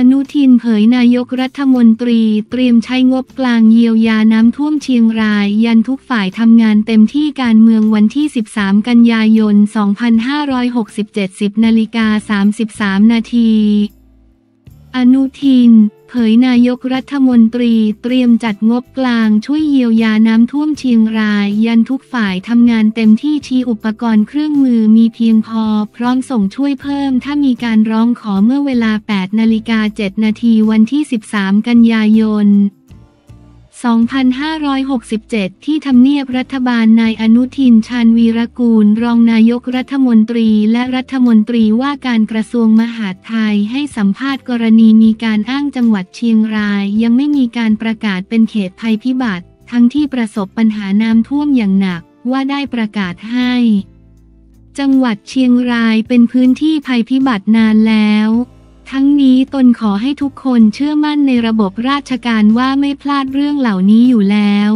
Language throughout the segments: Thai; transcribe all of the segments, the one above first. อนุทินเผยนายกรัฐมนตรีเตรียมใช้งบกลางเยียวยาน้ำท่วมเชียงรายยันทุกฝ่ายทำงานเต็มที่การเมืองวันที่13กันยายน2567 10:33 น.อนุทินเผยนายกรัฐมนตรีเตรียมจัดงบกลางช่วยเยียวยาน้ำท่วมเชียงรายยันทุกฝ่ายทำงานเต็มที่ชี้อุปกรณ์เครื่องมือมีเพียงพอพร้อมส่งช่วยเพิ่มถ้ามีการร้องขอเมื่อเวลา 8:07 น.วันที่13กันยายน2567 ที่ทำเนียบรัฐบาลนายอนุทิน ชาญวีรกูลรองนายกรัฐมนตรีและรัฐมนตรีว่าการกระทรวงมหาดไทยให้สัมภาษณ์กรณีมีการอ้างจังหวัดเชียงรายยังไม่มีการประกาศเป็นเขตภัยพิบัติทั้งที่ประสบปัญหาน้ำท่วมอย่างหนักว่าได้ประกาศให้จังหวัดเชียงรายเป็นพื้นที่ภัยพิบัตินานแล้วทั้งนี้ตนขอให้ทุกคนเชื่อมั่นในระบบราชการว่าไม่พลาดเรื่องเหล่านี้อยู่แล้ว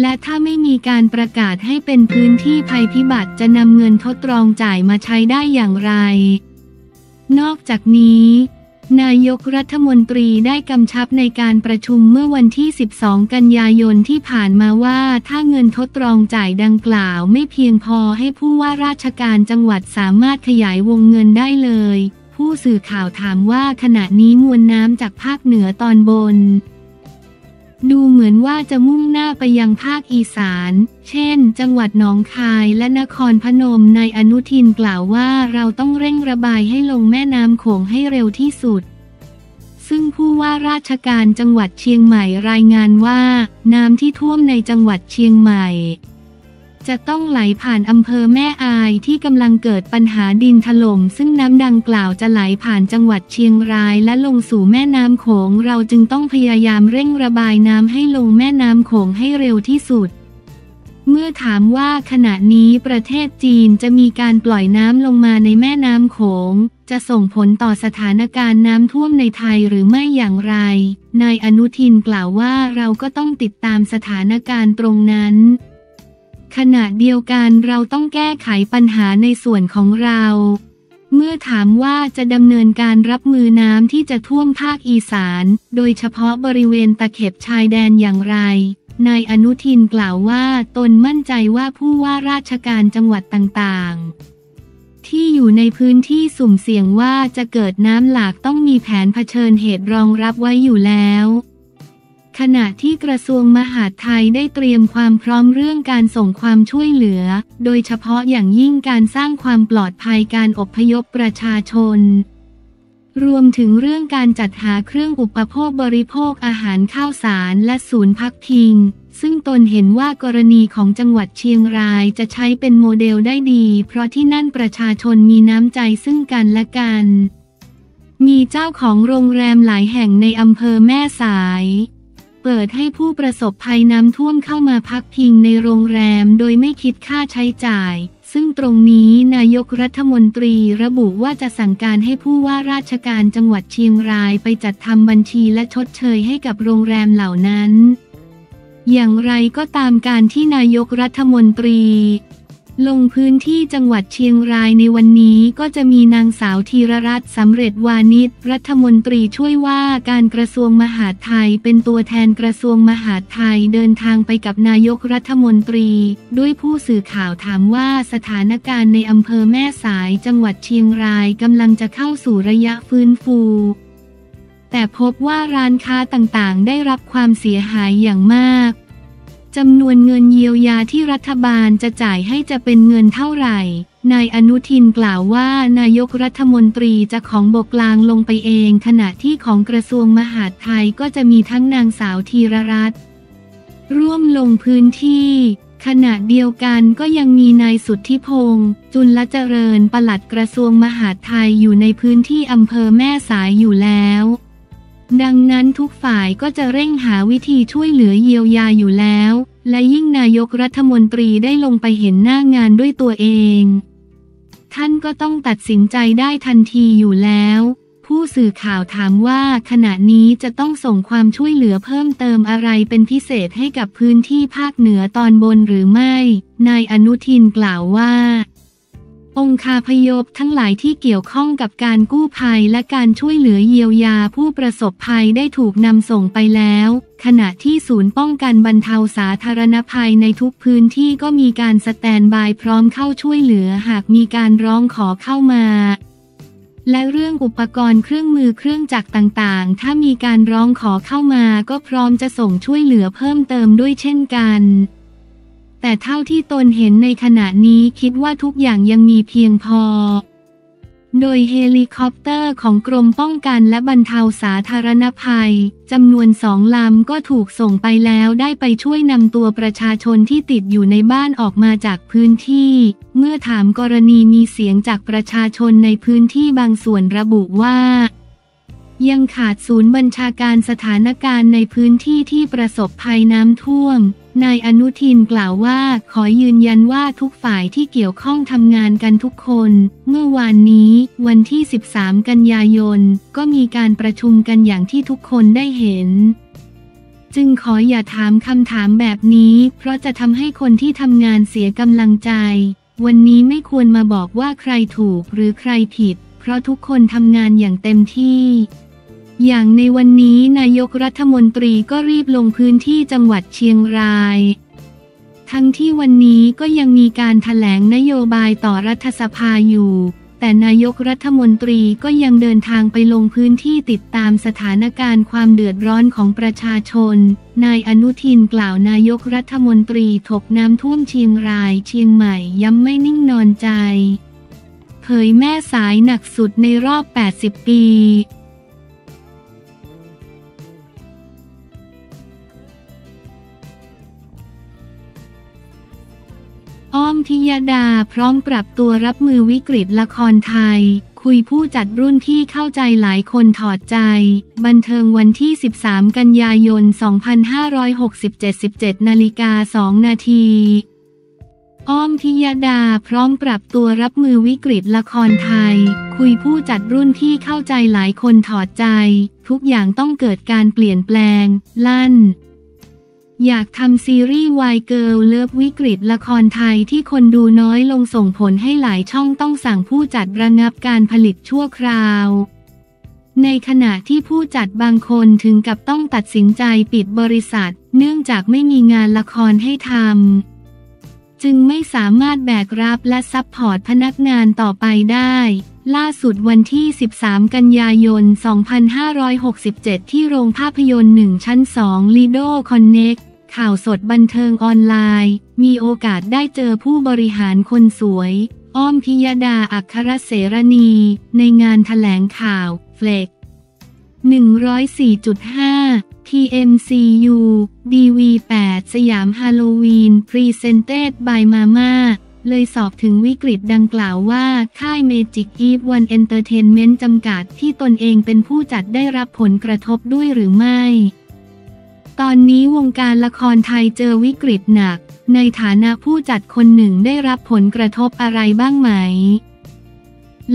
และถ้าไม่มีการประกาศให้เป็นพื้นที่ภัยพิบัติจะนำเงินทดลองจ่ายมาใช้ได้อย่างไรนอกจากนี้นายกรัฐมนตรีได้กำชับในการประชุมเมื่อวันที่12กันยายนที่ผ่านมาว่าถ้าเงินทดลองจ่ายดังกล่าวไม่เพียงพอให้ผู้ว่าราชการจังหวัดสามารถขยายวงเงินได้เลยผู้สื่อข่าวถามว่าขณะนี้มวลน้ำจากภาคเหนือตอนบนดูเหมือนว่าจะมุ่งหน้าไปยังภาคอีสานเช่นจังหวัดหนองคายและนครพนมนายอนุทินกล่าวว่าเราต้องเร่งระบายให้ลงแม่น้ำโขงให้เร็วที่สุดซึ่งผู้ว่าราชการจังหวัดเชียงใหม่รายงานว่าน้ำที่ท่วมในจังหวัดเชียงใหม่จะต้องไหลผ่านอำเภอแม่อายที่กำลังเกิดปัญหาดินถล่มซึ่งน้ำดังกล่าวจะไหลผ่านจังหวัดเชียงรายและลงสู่แม่น้ำโขงเราจึงต้องพยายามเร่งระบายน้ำให้ลงแม่น้ำโขงให้เร็วที่สุดเมื่อถามว่าขณะนี้ประเทศจีนจะมีการปล่อยน้ำลงมาในแม่น้ำโขงจะส่งผลต่อสถานการณ์น้ำท่วมในไทยหรือไม่อย่างไรนายอนุทินกล่าวว่าเราก็ต้องติดตามสถานการณ์ตรงนั้นขณะเดียวกันเราต้องแก้ไขปัญหาในส่วนของเราเมื่อถามว่าจะดำเนินการรับมือน้ำที่จะท่วมภาคอีสานโดยเฉพาะบริเวณตะเข็บชายแดนอย่างไรนายอนุทินกล่าวว่าตนมั่นใจว่าผู้ว่าราชการจังหวัดต่างๆที่อยู่ในพื้นที่สุ่มเสี่ยงว่าจะเกิดน้ำหลากต้องมีแผนเผชิญเหตุรองรับไว้อยู่แล้วขณะที่กระทรวงมหาดไทยได้เตรียมความพร้อมเรื่องการส่งความช่วยเหลือโดยเฉพาะอย่างยิ่งการสร้างความปลอดภัยการอพยพประชาชนรวมถึงเรื่องการจัดหาเครื่องอุปโภคบริโภคอาหารข้าวสารและศูนย์พักพิงซึ่งตนเห็นว่ากรณีของจังหวัดเชียงรายจะใช้เป็นโมเดลได้ดีเพราะที่นั่นประชาชนมีน้ำใจซึ่งกันและกันมีเจ้าของโรงแรมหลายแห่งในอำเภอแม่สายเปิดให้ผู้ประสบภัยน้ำท่วมเข้ามาพักพิงในโรงแรมโดยไม่คิดค่าใช้จ่ายซึ่งตรงนี้นายกรัฐมนตรีระบุว่าจะสั่งการให้ผู้ว่าราชการจังหวัดเชียงรายไปจัดทำบัญชีและชดเชยให้กับโรงแรมเหล่านั้นอย่างไรก็ตามการที่นายกรัฐมนตรีลงพื้นที่จังหวัดเชียงรายในวันนี้ก็จะมีนางสาวธีรรัตน์สำเร็จวานิชรัฐมนตรีช่วยว่าการกระทรวงมหาดไทยเป็นตัวแทนกระทรวงมหาดไทยเดินทางไปกับนายกรัฐมนตรีด้วยผู้สื่อข่าวถามว่าสถานการณ์ในอำเภอแม่สายจังหวัดเชียงรายกำลังจะเข้าสู่ระยะฟื้นฟูแต่พบว่าร้านค้าต่างๆได้รับความเสียหายอย่างมากจำนวนเงินเยียวยาที่รัฐบาลจะจ่ายให้จะเป็นเงินเท่าไหร่นายอนุทินกล่าวว่านายกรัฐมนตรีจะของบกลางลงไปเองขณะที่ของกระทรวงมหาดไทยก็จะมีทั้งนางสาวธีรรัตน์ร่วมลงพื้นที่ขณะเดียวกันก็ยังมีนายสุทธิพงษ์จุลเจริญปลัดกระทรวงมหาดไทยอยู่ในพื้นที่อำเภอแม่สายอยู่แล้วดังนั้นทุกฝ่ายก็จะเร่งหาวิธีช่วยเหลือเยียวยาอยู่แล้วและยิ่งนายกรัฐมนตรีได้ลงไปเห็นหน้างานด้วยตัวเองท่านก็ต้องตัดสินใจได้ทันทีอยู่แล้วผู้สื่อข่าวถามว่าขณะนี้จะต้องส่งความช่วยเหลือเพิ่มเติมอะไรเป็นพิเศษให้กับพื้นที่ภาคเหนือตอนบนหรือไม่นายอนุทินกล่าวว่า องคาพยพทั้งหลายที่เกี่ยวข้องกับการกู้ภัยและการช่วยเหลือเยียวยาผู้ประสบภัยได้ถูกนำส่งไปแล้วขณะที่ศูนย์ป้องกันบรรเทาสาธารณภัยในทุกพื้นที่ก็มีการสแตนบายพร้อมเข้าช่วยเหลือหากมีการร้องขอเข้ามาและเรื่องอุปกรณ์เครื่องมือเครื่องจักรต่างๆถ้ามีการร้องขอเข้ามาก็พร้อมจะส่งช่วยเหลือเพิ่มเติมด้วยเช่นกันแต่เท่าที่ตนเห็นในขณะนี้คิดว่าทุกอย่างยังมีเพียงพอโดยเฮลิคอปเตอร์ของกรมป้องกันและบรรเทาสาธารณภัยจำนวน2 ลำก็ถูกส่งไปแล้วได้ไปช่วยนำตัวประชาชนที่ติดอยู่ในบ้านออกมาจากพื้นที่เมื่อถามกรณีมีเสียงจากประชาชนในพื้นที่บางส่วนระบุว่ายังขาดศูนย์บัญชาการสถานการณ์ในพื้นที่ที่ประสบภัยน้ำท่วมนายอนุทินกล่าวว่าขอยืนยันว่าทุกฝ่ายที่เกี่ยวข้องทำงานกันทุกคนเมื่อวานนี้วันที่13 กันยายนก็มีการประชุมกันอย่างที่ทุกคนได้เห็นจึงขออย่าถามคำถามแบบนี้เพราะจะทำให้คนที่ทำงานเสียกำลังใจวันนี้ไม่ควรมาบอกว่าใครถูกหรือใครผิดเพราะทุกคนทำงานอย่างเต็มที่อย่างในวันนี้นายกรัฐมนตรีก็รีบลงพื้นที่จังหวัดเชียงรายทั้งที่วันนี้ก็ยังมีการแถลงนโยบายต่อรัฐสภาอยู่แต่นายกรัฐมนตรีก็ยังเดินทางไปลงพื้นที่ติดตามสถานการณ์ความเดือดร้อนของประชาชนนายอนุทินกล่าวนายกรัฐมนตรีถกน้ำท่วมเชียงรายเชียงใหม่ย้ำไม่นิ่งนอนใจเผยแม่สายหนักสุดในรอบ80 ปีอ้อมธิยดาพร้อมปรับตัวรับมือวิกฤตละครไทยคุยผู้จัดรุ่นที่เข้าใจหลายคนถอดใจบันเทิงวันที่13 กันยายน 2567 17:02 น.อ้อมธิยดาพร้อมปรับตัวรับมือวิกฤตละครไทยคุยผู้จัดรุ่นที่เข้าใจหลายคนถอดใจทุกอย่างต้องเกิดการเปลี่ยนแปลงลั่นอยากทำซีรีส์วายเกิร์ลเลิฟวิกฤตละครไทยที่คนดูน้อยลงส่งผลให้หลายช่องต้องสั่งผู้จัดระงับการผลิตชั่วคราวในขณะที่ผู้จัดบางคนถึงกับต้องตัดสินใจปิดบริษัทเนื่องจากไม่มีงานละครให้ทำจึงไม่สามารถแบกรับและซัพพอร์ตพนักงานต่อไปได้ล่าสุดวันที่13 กันยายน 2567ที่โรงภาพยนตร์1ชั้น2 Lido Connect ข่าวสดบันเทิงออนไลน์มีโอกาสได้เจอผู้บริหารคนสวยอ้อมธิยดาอัครเสรณีในงานแถลงข่าวเฟล็ก 104.5 TMCU DV8 สยามฮาโลวีน Presented by Mamaเลยสอบถึงวิกฤตดังกล่าวว่าค่ายเมจิกอีฟวันเอนเตอร์เทนเมนต์จำกัดที่ตนเองเป็นผู้จัดได้รับผลกระทบด้วยหรือไม่ตอนนี้วงการละครไทยเจอวิกฤตหนักในฐานะผู้จัดคนหนึ่งได้รับผลกระทบอะไรบ้างไหม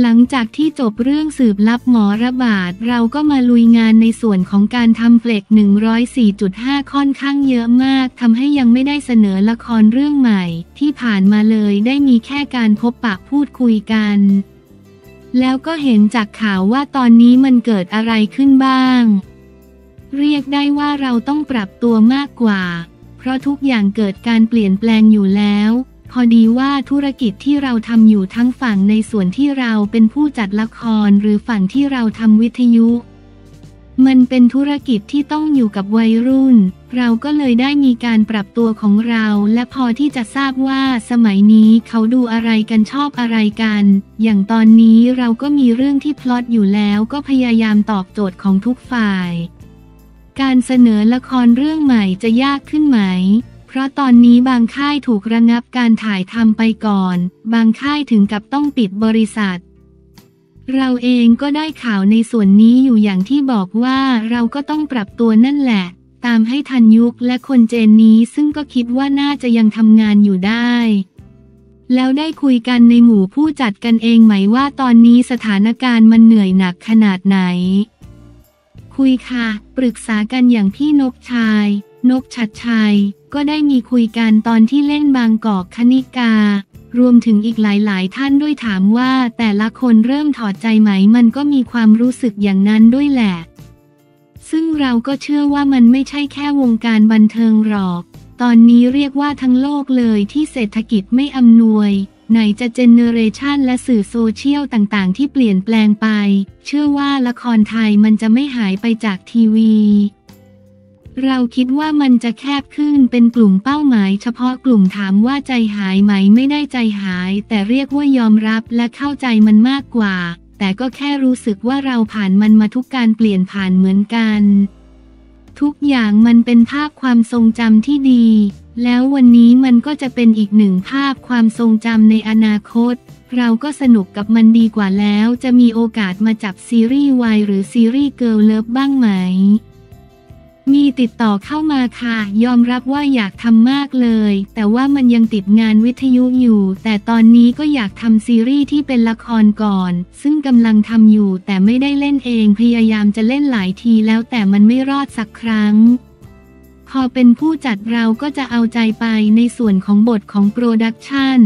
หลังจากที่จบเรื่องสืบลับหมอระบาดเราก็มาลุยงานในส่วนของการทำเฟล็ก 104.5 ค่อนข้างเยอะมากทำให้ยังไม่ได้เสนอละครเรื่องใหม่ที่ผ่านมาเลยได้มีแค่การพบปะพูดคุยกันแล้วก็เห็นจากข่าวว่าตอนนี้มันเกิดอะไรขึ้นบ้างเรียกได้ว่าเราต้องปรับตัวมากกว่าเพราะทุกอย่างเกิดการเปลี่ยนแปลงอยู่แล้วพอดีว่าธุรกิจที่เราทำอยู่ทั้งฝั่งในส่วนที่เราเป็นผู้จัดละครหรือฝั่งที่เราทำวิทยุมันเป็นธุรกิจที่ต้องอยู่กับวัยรุ่นเราก็เลยได้มีการปรับตัวของเราและพอที่จะทราบว่าสมัยนี้เขาดูอะไรกันชอบอะไรกันอย่างตอนนี้เราก็มีเรื่องที่พล็อตอยู่แล้วก็พยายามตอบโจทย์ของทุกฝ่ายการเสนอละครเรื่องใหม่จะยากขึ้นไหมเพราะตอนนี้บางค่ายถูกระงับการถ่ายทำไปก่อนบางค่ายถึงกับต้องปิดบริษัทเราเองก็ได้ข่าวในส่วนนี้อยู่อย่างที่บอกว่าเราก็ต้องปรับตัวนั่นแหละตามให้ทันยุคและคนเจนนี้ซึ่งก็คิดว่าน่าจะยังทำงานอยู่ได้แล้วได้คุยกันในหมู่ผู้จัดกันเองไหมว่าตอนนี้สถานการณ์มันเหนื่อยหนักขนาดไหนคุยค่ะปรึกษากันอย่างพี่นกชัดชัยก็ได้มีคุยกันตอนที่เล่นบางกอกคณิกา รวมถึงอีกหลายๆท่านด้วยถามว่าแต่ละคนเริ่มถอดใจไหมมันก็มีความรู้สึกอย่างนั้นด้วยแหละซึ่งเราก็เชื่อว่ามันไม่ใช่แค่วงการบันเทิงหรอกตอนนี้เรียกว่าทั้งโลกเลยที่เศรษฐกิจไม่อำนวยไหนจะเจเนอเรชันและสื่อโซเชียลต่างๆที่เปลี่ยนแปลงไปเชื่อว่าละครไทยมันจะไม่หายไปจากทีวีเราคิดว่ามันจะแคบขึ้นเป็นกลุ่มเป้าหมายเฉพาะกลุ่มถามว่าใจหายไหมไม่ได้ใจหายแต่เรียกว่ายอมรับและเข้าใจมันมากกว่าแต่ก็แค่รู้สึกว่าเราผ่านมันมาทุกการเปลี่ยนผ่านเหมือนกันทุกอย่างมันเป็นภาพความทรงจำที่ดีแล้ววันนี้มันก็จะเป็นอีกหนึ่งภาพความทรงจำในอนาคตเราก็สนุกกับมันดีกว่าแล้วจะมีโอกาสมาจับซีรีส์วายหรือซีรีส์เกิร์ลเลิฟบ้างไหมมีติดต่อเข้ามาค่ะยอมรับว่าอยากทำมากเลยแต่ว่ามันยังติดงานวิทยุอยู่แต่ตอนนี้ก็อยากทำซีรีส์ที่เป็นละครก่อนซึ่งกำลังทำอยู่แต่ไม่ได้เล่นเองพยายามจะเล่นหลายทีแล้วแต่มันไม่รอดสักครั้งพอเป็นผู้จัดเราก็จะเอาใจไปในส่วนของบทของโปรดักชัน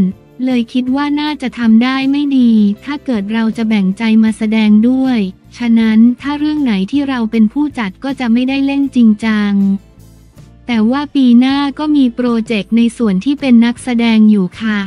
เลยคิดว่าน่าจะทำได้ไม่ดีถ้าเกิดเราจะแบ่งใจมาแสดงด้วยฉะนั้นถ้าเรื่องไหนที่เราเป็นผู้จัดก็จะไม่ได้เล่นจริงจังแต่ว่าปีหน้าก็มีโปรเจกต์ในส่วนที่เป็นนักแสดงอยู่ค่ะ